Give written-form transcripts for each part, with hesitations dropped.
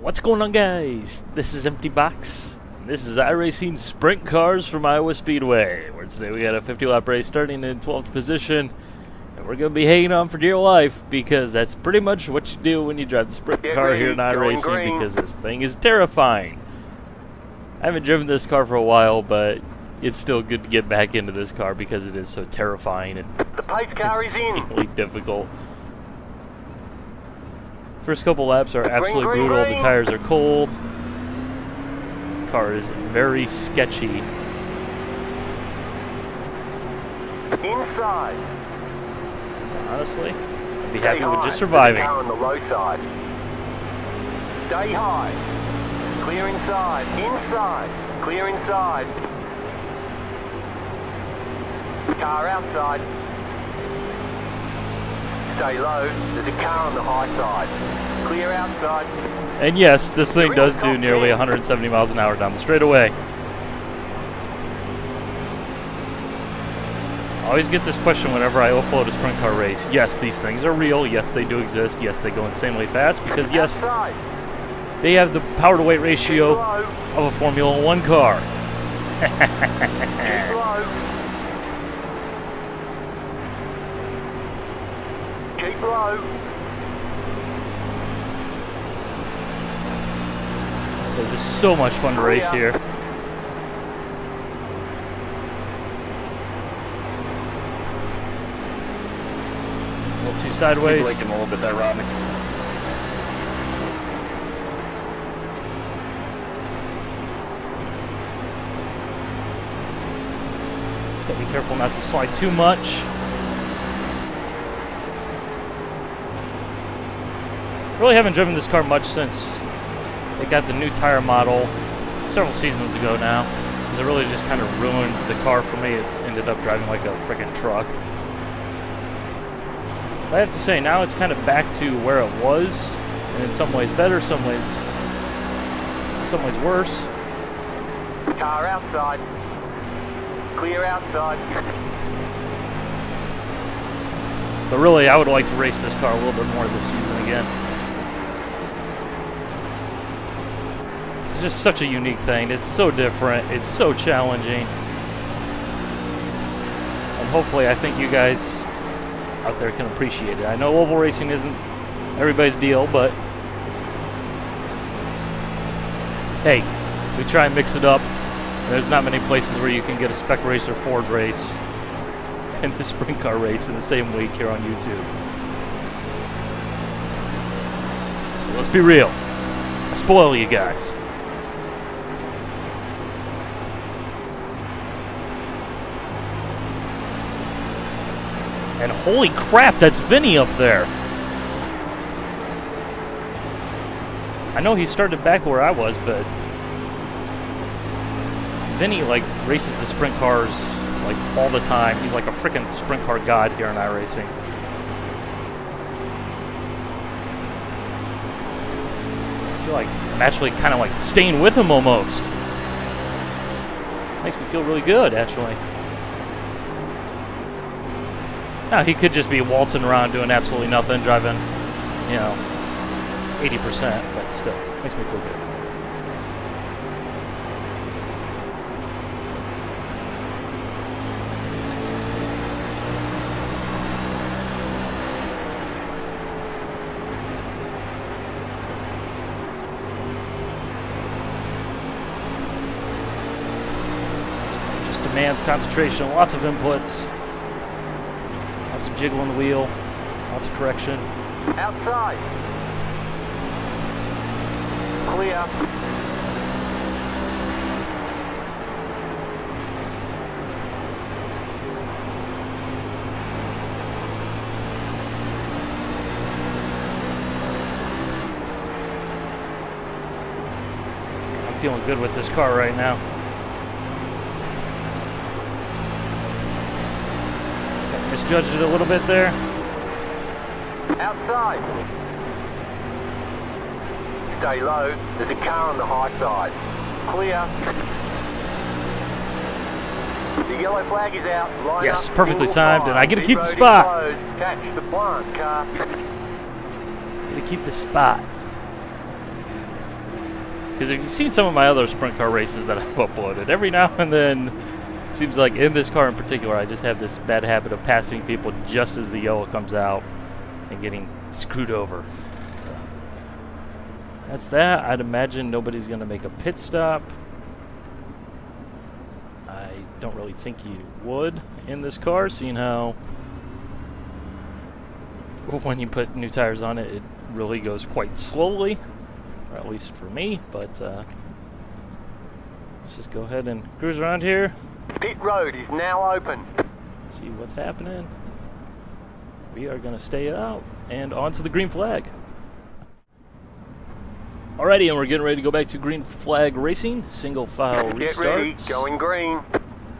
What's going on, guys? This is Empty Box. This is iRacing Sprint Cars from Iowa Speedway, where today we got a 50-lap race starting in 12th position, and we're going to be hanging on for dear life because that's pretty much what you do when you drive the sprint car here in iRacing, because this thing is terrifying. I haven't driven this car for a while, but it's still good to get back into this car because it is so terrifying and really difficult. First couple laps are absolutely brutal. The tires are cold. The car is very sketchy. Inside. So honestly, I'd be happy with just surviving. On the low side. Stay high. Clear inside. Inside. Clear inside. Car outside. Stay low. There's a car on the high side. Clear outside. And yes, this thing does do nearly 170 miles an hour down the straightaway. I always get this question whenever I upload a sprint car race. Yes, these things are real. Yes, they do exist. Yes, they go insanely fast because, yes, they have the power to weight ratio of a Formula One car. Keep low. It's just so much fun to race here. A little too sideways. People like him a little bit ironic. Just gotta be careful not to slide too much. Really haven't driven this car much since they got the new tire model several seasons ago now, because it really just kind of ruined the car for me. It ended up driving like a freaking truck. But I have to say, now it's kind of back to where it was, and in some ways better, some ways worse. Car outside. Clear outside. But really, I would like to race this car a little bit more this season again. It's just such a unique thing. It's so different. It's so challenging. And hopefully, I think you guys out there can appreciate it. I know oval racing isn't everybody's deal, but hey, we try and mix it up. There's not many places where you can get a spec race or Ford race and the sprint car race in the same week here on YouTube. So let's be real. I spoil you guys. And holy crap, that's Vinny up there. I know he started back where I was, but Vinny, like, races the sprint cars, like, all the time. He's like a freaking sprint car god here in iRacing. I feel like I'm actually kind of like staying with him almost. Makes me feel really good, actually. Now, he could just be waltzing around doing absolutely nothing, driving, you know, 80%, but still, makes me feel good. So just demands concentration, lots of inputs. Lots of jiggling the wheel, lots of correction. Outside. Clear. I'm feeling good with this car right now. Misjudged it a little bit there. Outside. Stay low. There's a car on the high side. Clear. The yellow flag is out. Line yes, up. Perfectly timed, and I get to keep the spot. Catch the blind car. Get to keep the spot. Because if you've seen some of my other sprint car races that I've uploaded, every now and then, it seems like in this car in particular, I just have this bad habit of passing people just as the yellow comes out and getting screwed over. So that's that. I'd imagine nobody's going to make a pit stop. I don't really think you would in this car, seeing how when you put new tires on it, it really goes quite slowly, or at least for me, but let's just go ahead and cruise around here. Pit road is now open. See what's happening. We are going to stay out and onto the green flag. Alrighty, and we're getting ready to go back to green flag racing. Single file restarts. Get ready, going green.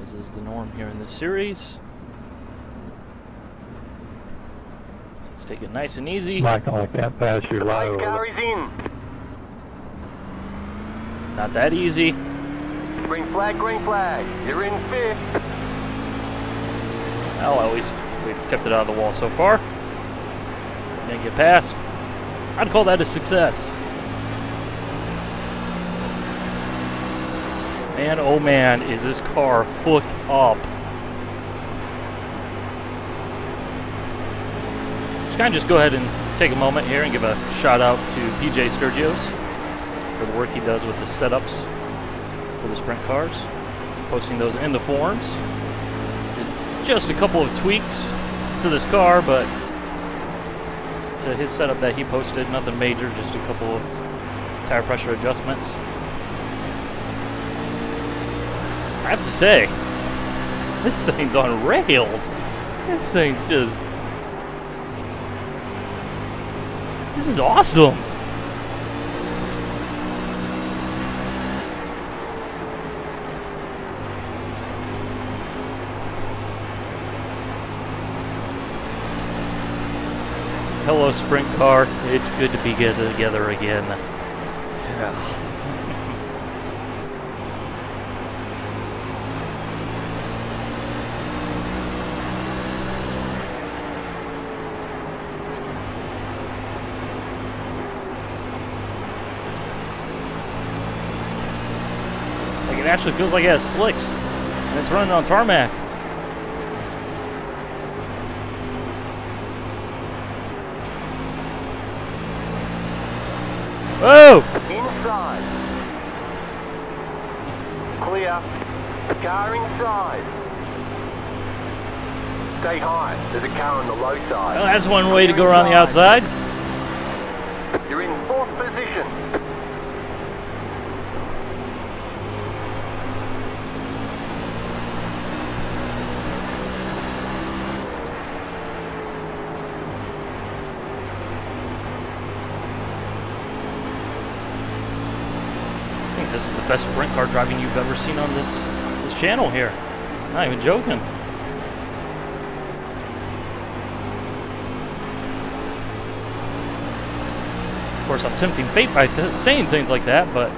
This is the norm here in this series. So let's take it nice and easy. Michael, like that pass your light car is in. Not that easy. Green flag, green flag. You're in fifth. Well, at least we've kept it out of the wall so far. Didn't get past. I'd call that a success. Man, oh man, is this car hooked up. Just kind of just go ahead and take a moment here and give a shout out to PJ Sturgios for the work he does with the setups for the sprint cars, posting those in the forums. Just a couple of tweaks to this car, but to his setup that he posted, nothing major, just a couple of tire pressure adjustments. I have to say, this thing's on rails. This thing's just... this is awesome! Hello, sprint car. It's good to be together again. Yeah. Like, it actually feels like it has slicks, and it's running on tarmac. Whoa! Inside. Clear. Car inside. Stay high. There's a car on the low side. Well, that's one way to go around the outside. You're in fourth position. This is the best sprint car driving you've ever seen on this channel here. Not even joking. Of course, I'm tempting fate by saying things like that, but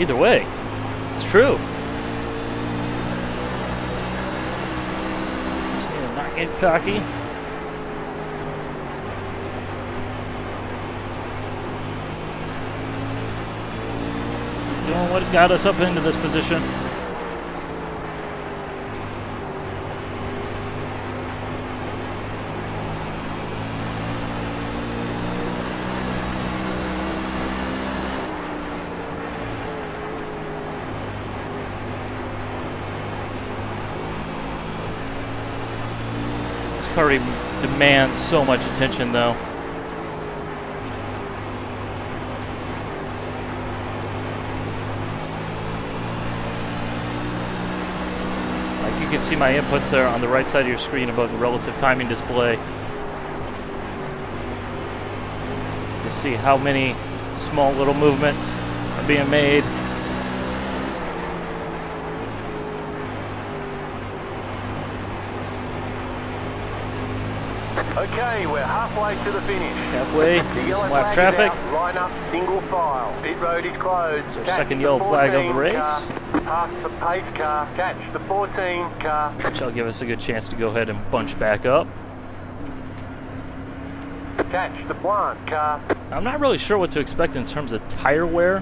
either way, it's true. Just need to not get cocky. Doing what got us up into this position. This car demands so much attention, though. You can see my inputs there on the right side of your screen above the relative timing display. You see how many small little movements are being made. Okay, we're halfway to the finish. Halfway, some lap traffic. Line up, single file. Pit road is closed. It's our second yellow flag of the race. Pass the pace car, catch the 14 car. Which will give us a good chance to go ahead and bunch back up. Catch the blonde car. I'm not really sure what to expect in terms of tire wear.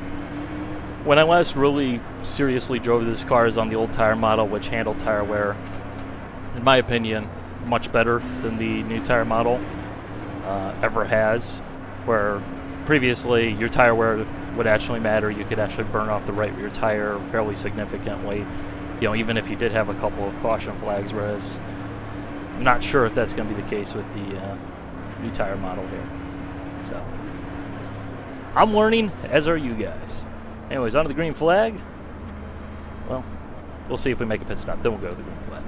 When I last really seriously drove this car is on the old tire model, which handled tire wear, in my opinion, much better than the new tire model ever has, where previously your tire wear would actually matter. You could actually burn off the right rear tire fairly significantly, you know, even if you did have a couple of caution flags, whereas I'm not sure if that's going to be the case with the new tire model here. So I'm learning, as are you guys. Anyways, onto the green flag. Well, we'll see if we make a pit stop. Then we'll go to the green flag.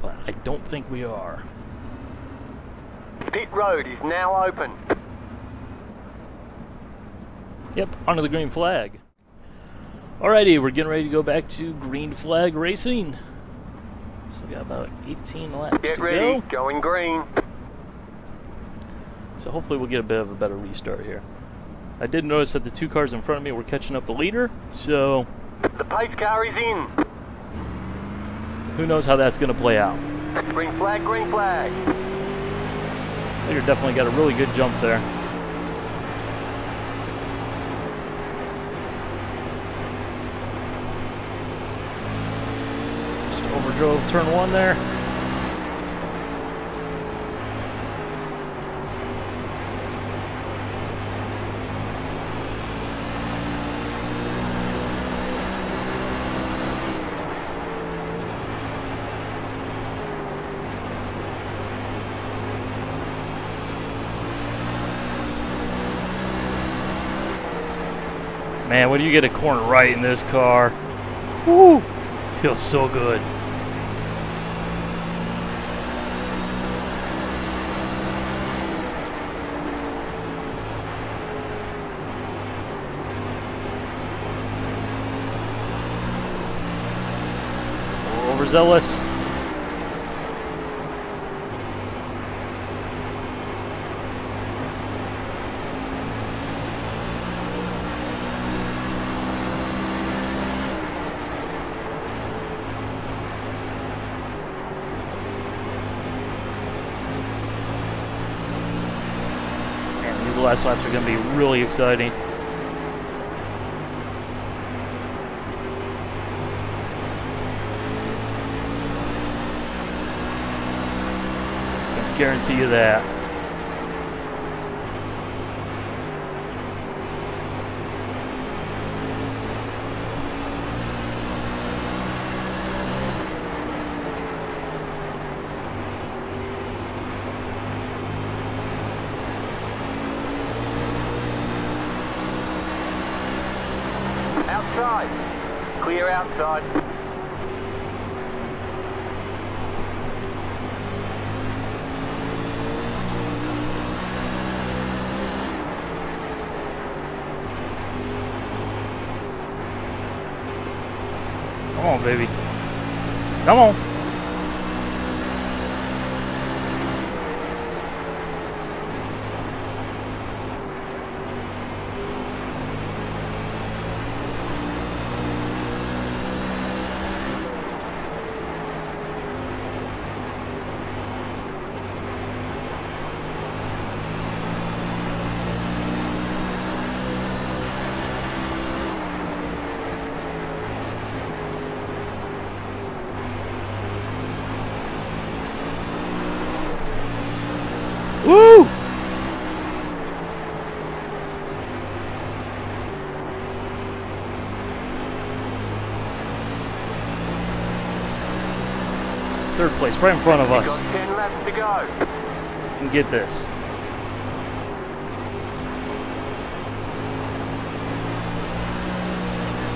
But I don't think we are. Pit road is now open. Yep, onto the green flag. Alrighty, we're getting ready to go back to green flag racing. Still got about 18 laps to go. Get ready, going green. So hopefully we'll get a bit of a better restart here. I did notice that the two cars in front of me were catching up the leader, so... The pace car is in. Who knows how that's going to play out. Green flag, green flag. Leader definitely got a really good jump there. Just overdrove turn one there. Man, when you get a corner right in this car, whoo, feels so good. Overzealous. Last laps are going to be really exciting. I guarantee you that. Clear outside. Come on, baby. Come on. Woo! It's third place, right in front of us. We've got 10 laps to go. We can get this.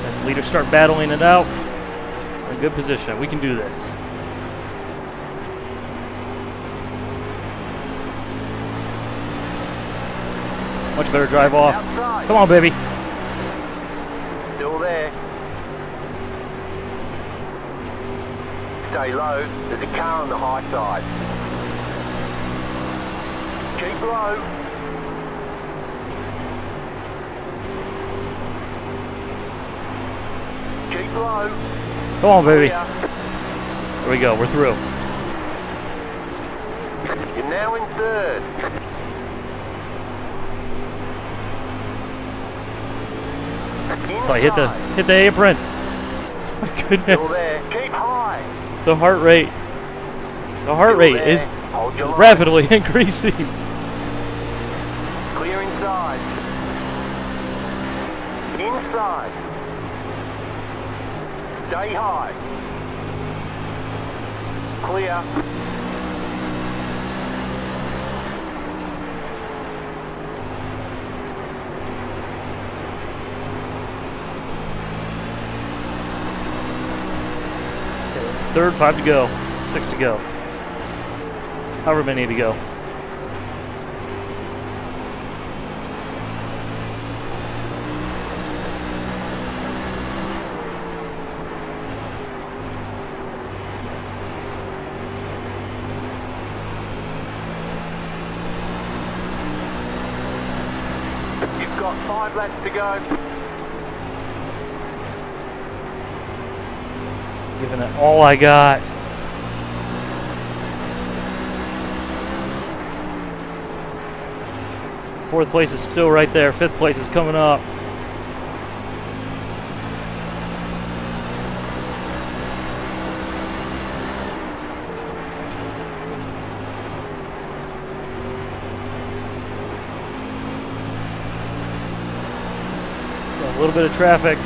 Let the leaders start battling it out. We're in a good position. We can do this. Much better drive off. Outside. Come on, baby. Still there. Stay low. There's a car on the high side. Keep low. Keep low. Come on, baby. There we go. We're through. You're now in third. So I hit the apron. My goodness. The heart rate is rapidly increasing. Clear inside. Inside. Stay high. Clear. Third, 5 to go, 6 to go. However many to go. You've got 5 laps to go. Giving it all I got. Fourth place is still right there. Fifth place is coming up. Got a little bit of traffic.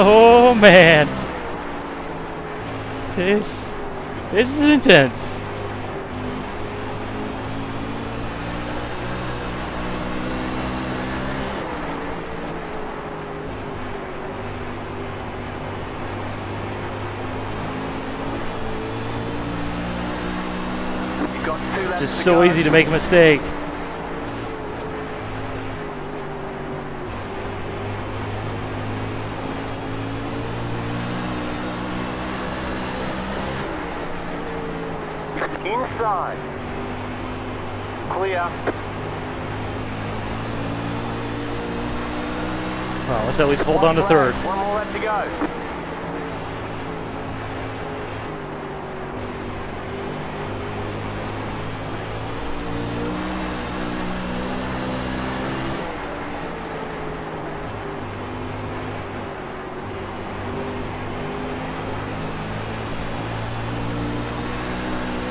Oh man, this is intense. It's just so easy to make a mistake. Inside. Clear. Well, let's at least hold on to third. One more left to go.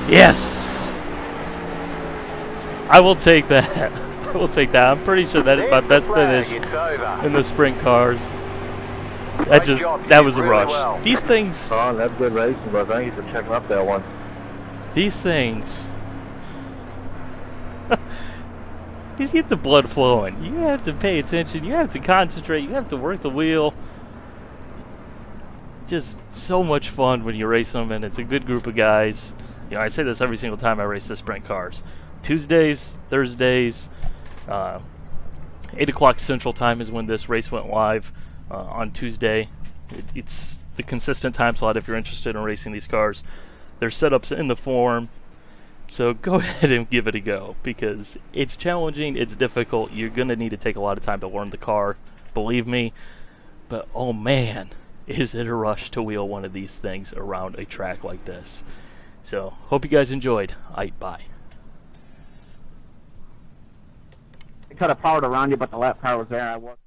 Yes! I will take that. I will take that. I'm pretty sure that is my best finish in the sprint cars. That was a rush. These things... Oh, that's good racing, but thank you for checking up that one. These things... These get the blood flowing. You have to pay attention. You have to concentrate. You have to work the wheel. Just so much fun when you race them, and it's a good group of guys. You know, I say this every single time I race the sprint cars. Tuesdays, Thursdays, 8 o'clock Central Time is when this race went live on Tuesday. It's the consistent time slot if you're interested in racing these cars. Their setup's in the form, so go ahead and give it a go because it's challenging, it's difficult. You're going to need to take a lot of time to learn the car, believe me. But oh man, is it a rush to wheel one of these things around a track like this. So, hope you guys enjoyed. Aight, bye. It could have powered around you, but the lap car was there. I was.